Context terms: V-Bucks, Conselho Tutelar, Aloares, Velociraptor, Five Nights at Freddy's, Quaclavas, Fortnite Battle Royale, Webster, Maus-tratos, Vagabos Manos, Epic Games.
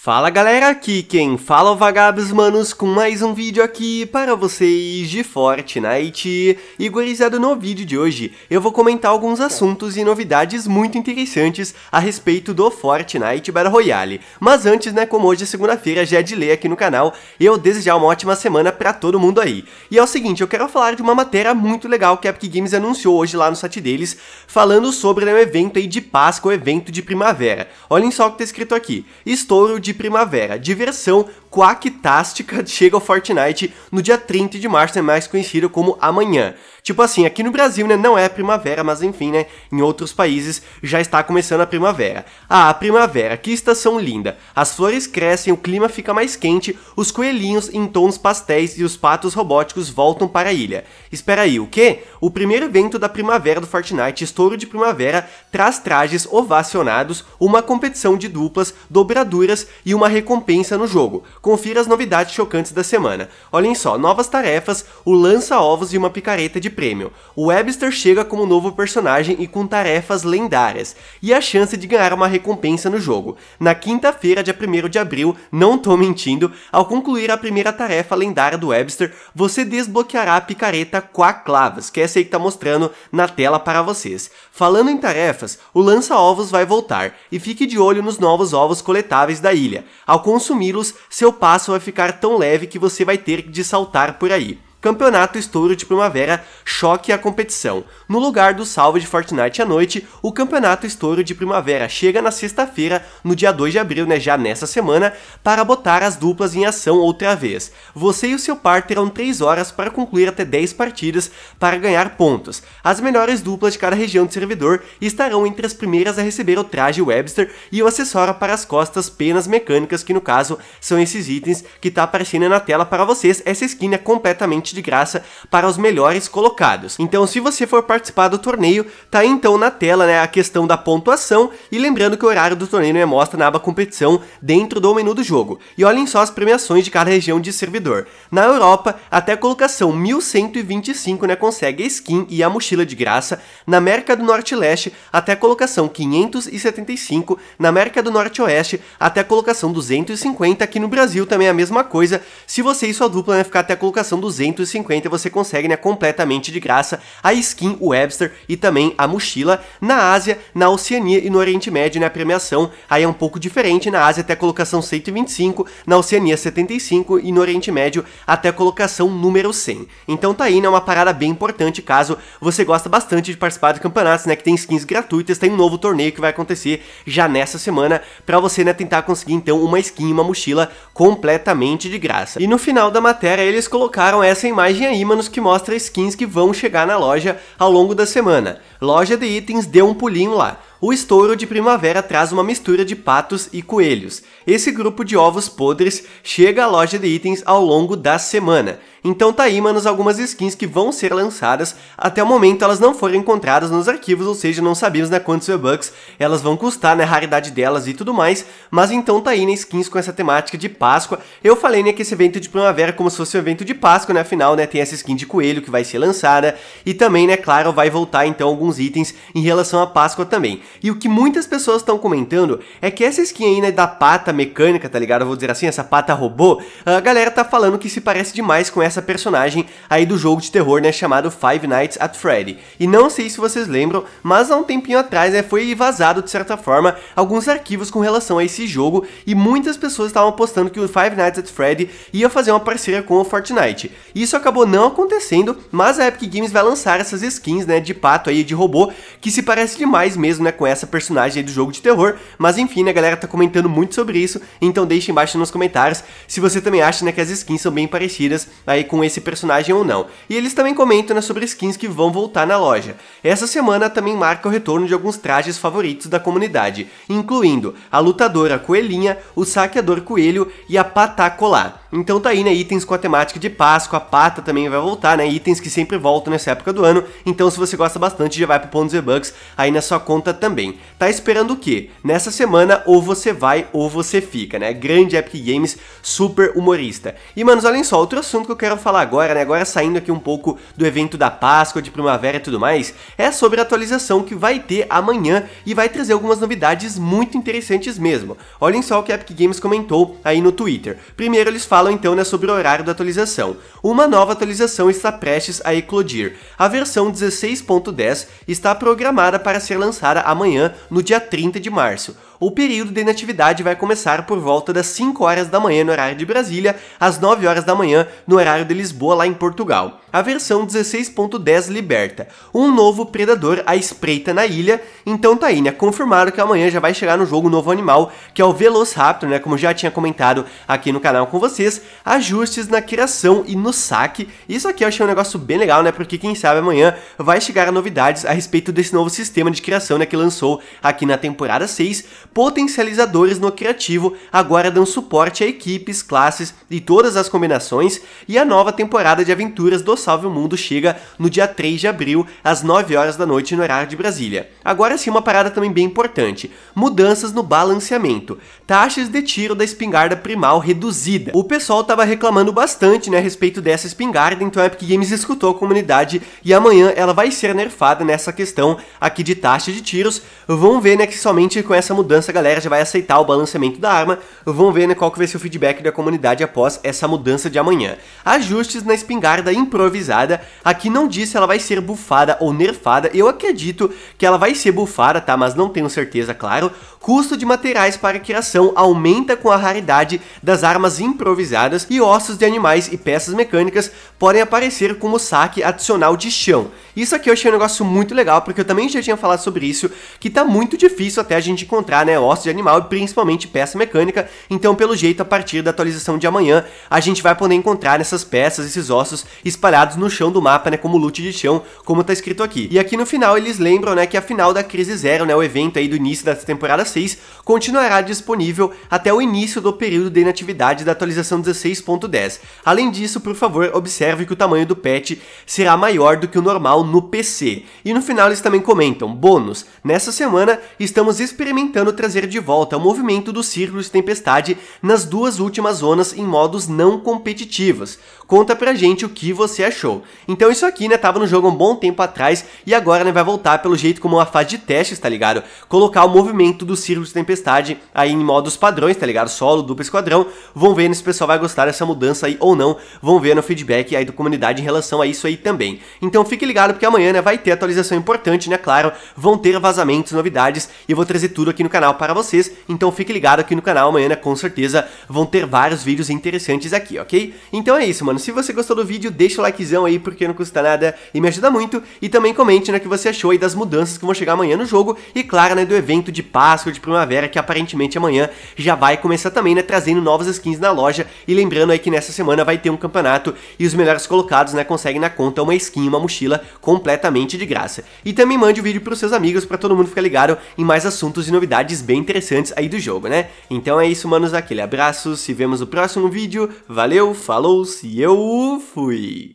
Fala galera, aqui quem fala é o Vagabos Manos com mais um vídeo aqui para vocês de Fortnite. E gurizado, no vídeo de hoje eu vou comentar alguns assuntos e novidades muito interessantes a respeito do Fortnite Battle Royale. Mas antes, né, como hoje é segunda-feira, já é de lei aqui no canal, eu desejar uma ótima semana para todo mundo aí. E é o seguinte, eu quero falar de uma matéria muito legal que a Epic Games anunciou hoje lá no site deles, falando sobre, né, um evento aí de Páscoa, um evento de primavera. Olhem só o que tá escrito aqui: estouro de primavera, diversão quactástica chega ao Fortnite no dia 30 de março, é mais conhecido como amanhã. Tipo assim, aqui no Brasil, né, não é primavera, mas enfim, né, em outros países já está começando a primavera. Ah, a primavera, que estação linda. As flores crescem, o clima fica mais quente, os coelhinhos em tons pastéis e os patos robóticos voltam para a ilha. Espera aí, o quê? O primeiro evento da primavera do Fortnite, estouro de primavera, traz trajes ovacionados, uma competição de duplas, dobraduras e uma recompensa no jogo. Confira as novidades chocantes da semana. Olhem só, novas tarefas, o lança-ovos e uma picareta de prêmio. O Webster chega como novo personagem e com tarefas lendárias, e a chance de ganhar uma recompensa no jogo. Na quinta-feira, dia 1º de abril, não tô mentindo, ao concluir a primeira tarefa lendária do Webster, você desbloqueará a picareta Quaclavas, que é essa aí que tá mostrando na tela para vocês. Falando em tarefas, o lança-ovos vai voltar, e fique de olho nos novos ovos coletáveis da ilha. Ao consumi-los, seu passo vai ficar tão leve que você vai ter de saltar por aí. Campeonato Estouro de Primavera, choque a competição. No lugar do salve de Fortnite à noite, o Campeonato Estouro de Primavera chega na sexta-feira, no dia 2 de abril, né, já nessa semana, para botar as duplas em ação outra vez. Você e o seu par terão 3 horas para concluir até 10 partidas para ganhar pontos. As melhores duplas de cada região do servidor estarão entre as primeiras a receber o traje Webster e o acessório para as costas, penas mecânicas, que no caso são esses itens que tá aparecendo na tela para vocês. Essa skin é completamente de graça para os melhores colocados. Então, se você for participar do torneio, tá aí, então, na tela, né, a questão da pontuação, e lembrando que o horário do torneio é mostra na aba competição dentro do menu do jogo. E olhem só as premiações de cada região de servidor. Na Europa, até a colocação 1125, né, consegue a skin e a mochila de graça. Na América do Norte e Leste, até a colocação 575, na América do Norte e Oeste, até a colocação 250, aqui no Brasil também é a mesma coisa. Se você e sua dupla, né, ficar até a colocação 250, você consegue, né, completamente de graça a skin, o Webster e também a mochila. Na Ásia, na Oceania e no Oriente Médio, né, a premiação aí é um pouco diferente. Na Ásia até a colocação 125, na Oceania 75 e no Oriente Médio até a colocação número 100. Então tá aí, né, uma parada bem importante caso você gosta bastante de participar de campeonatos, né, que tem skins gratuitas. Tem um novo torneio que vai acontecer já nessa semana pra você, né, tentar conseguir então uma skin e uma mochila completamente de graça. E no final da matéria eles colocaram essa imagem aí, manos, que mostra skins que vão chegar na loja ao longo da semana. Loja de itens, deu um pulinho lá. O estouro de primavera traz uma mistura de patos e coelhos. Esse grupo de ovos podres chega à loja de itens ao longo da semana. Então tá aí, manos, algumas skins que vão ser lançadas. Até o momento elas não foram encontradas nos arquivos, ou seja, não sabemos, né, quantos V-Bucks elas vão custar, né, a raridade delas e tudo mais. Mas então tá aí, né, skins com essa temática de Páscoa. Eu falei, né, que esse evento de primavera é como se fosse um evento de Páscoa, né, afinal, né, tem essa skin de coelho que vai ser lançada. E também, né, claro, vai voltar então alguns itens em relação à Páscoa também. E o que muitas pessoas estão comentando é que essa skin aí, né, da pata mecânica, tá ligado? Eu vou dizer assim, essa pata robô, a galera tá falando que se parece demais com essa personagem aí do jogo de terror, né, chamado Five Nights at Freddy's. E não sei se vocês lembram, mas há um tempinho atrás, né, foi vazado, de certa forma, alguns arquivos com relação a esse jogo, e muitas pessoas estavam apostando que o Five Nights at Freddy's ia fazer uma parceria com o Fortnite. Isso acabou não acontecendo, mas a Epic Games vai lançar essas skins, né, de pato aí, de robô, que se parece demais mesmo, né, com essa personagem aí do jogo de terror. Mas enfim, né, a galera tá comentando muito sobre isso, então deixa embaixo nos comentários se você também acha, né, que as skins são bem parecidas aí com esse personagem ou não. E eles também comentam, né, sobre skins que vão voltar na loja. Essa semana também marca o retorno de alguns trajes favoritos da comunidade, incluindo a lutadora coelhinha, o saqueador coelho e a patá colar. Então tá aí, né, itens com a temática de Páscoa, a pata também vai voltar, né, itens que sempre voltam nessa época do ano. Então se você gosta bastante, já vai pro pontos V-Bucks aí na sua conta também. Tá esperando o quê? Nessa semana ou você vai ou você fica, né, grande Epic Games, super humorista. E manos, olhem só, outro assunto que eu quero falar agora, né, agora saindo aqui um pouco do evento da Páscoa, de primavera e tudo mais, é sobre a atualização que vai ter amanhã e vai trazer algumas novidades muito interessantes mesmo. Olhem só o que a Epic Games comentou aí no Twitter. Primeiro eles falam então, né, sobre o horário da atualização. Uma nova atualização está prestes a eclodir. A versão 16.10 está programada para ser lançada amanhã, no dia 30 de março. O período de inatividade vai começar por volta das 5 horas da manhã no horário de Brasília, às 9 horas da manhã no horário de Lisboa, lá em Portugal. A versão 16.10 liberta um novo predador à espreita na ilha. Então tá aí, né, confirmaram que amanhã já vai chegar no jogo um novo animal, que é o Velociraptor, né, como já tinha comentado aqui no canal com vocês. Ajustes na criação e no saque, isso aqui eu achei um negócio bem legal, né, porque quem sabe amanhã vai chegar novidades a respeito desse novo sistema de criação, né, que lançou aqui na temporada 6, potencializadores no criativo agora dão suporte a equipes, classes e todas as combinações. E a nova temporada de aventuras do Salve o Mundo chega no dia 3 de abril, às 9 horas da noite no horário de Brasília. Agora sim, uma parada também bem importante, mudanças no balanceamento, taxas de tiro da espingarda primal reduzida. O pessoal tava reclamando bastante, né, a respeito dessa espingarda, então a Epic Games escutou a comunidade e amanhã ela vai ser nerfada nessa questão aqui de taxa de tiros. Vão ver, né, que somente com essa mudança a galera já vai aceitar o balanceamento da arma. Vamos ver, né, qual que vai ser o feedback da comunidade após essa mudança de amanhã. Ajustes na espingarda improvisada. Aqui não diz se ela vai ser bufada ou nerfada. Eu acredito que ela vai ser bufada, tá? Mas não tenho certeza, claro. Custo de materiais para criação aumenta com a raridade das armas improvisadas. E ossos de animais e peças mecânicas podem aparecer como saque adicional de chão. Isso aqui eu achei um negócio muito legal, porque eu também já tinha falado sobre isso, que tá muito difícil até a gente encontrar, né, ossos de animal e principalmente peça mecânica. Então pelo jeito, a partir da atualização de amanhã, a gente vai poder encontrar nessas peças, esses ossos espalhados no chão do mapa, né, como loot de chão, como tá escrito aqui. E aqui no final eles lembram, né, que a final da Crise Zero, né, o evento aí do início da temporada 6, continuará disponível até o início do período de inatividade da atualização 16.10. Além disso, por favor, observe que o tamanho do patch será maior do que o normal no PC. E no final eles também comentam, bônus, nessa semana estamos experimentando trazer de volta o movimento do círculo de tempestade nas duas últimas zonas em modos não competitivos. Conta pra gente o que você achou. Então isso aqui, né, tava no jogo um bom tempo atrás e agora, né, vai voltar pelo jeito como uma fase de testes, tá ligado? Colocar o movimento do círculo de tempestade aí em modos padrões, tá ligado? Solo, duplo, esquadrão. Vão ver se o pessoal vai gostar dessa mudança aí ou não. Vão ver no feedback aí da comunidade em relação a isso aí também. Então fique ligado, porque amanhã, né, vai ter atualização importante, né, claro. Vão ter vazamentos, novidades, e eu vou trazer tudo aqui no canal para vocês. Então fique ligado aqui no canal, amanhã, né, com certeza vão ter vários vídeos interessantes aqui, ok? Então é isso, mano, se você gostou do vídeo, deixa o likezão aí, porque não custa nada e me ajuda muito, e também comente, né, o que você achou aí das mudanças que vão chegar amanhã no jogo, e claro, né, do evento de Páscoa, de primavera, que aparentemente amanhã já vai começar também, né, trazendo novas skins na loja, e lembrando aí que nessa semana vai ter um campeonato, e os melhores colocados, né, conseguem na conta uma skin, uma mochila completamente de graça. E também mande o vídeo para os seus amigos, para todo mundo ficar ligado em mais assuntos e novidades bem interessantes aí do jogo, né? Então é isso, manos, aquele abraço, se vemos no próximo vídeo, valeu, falou, se eu fui!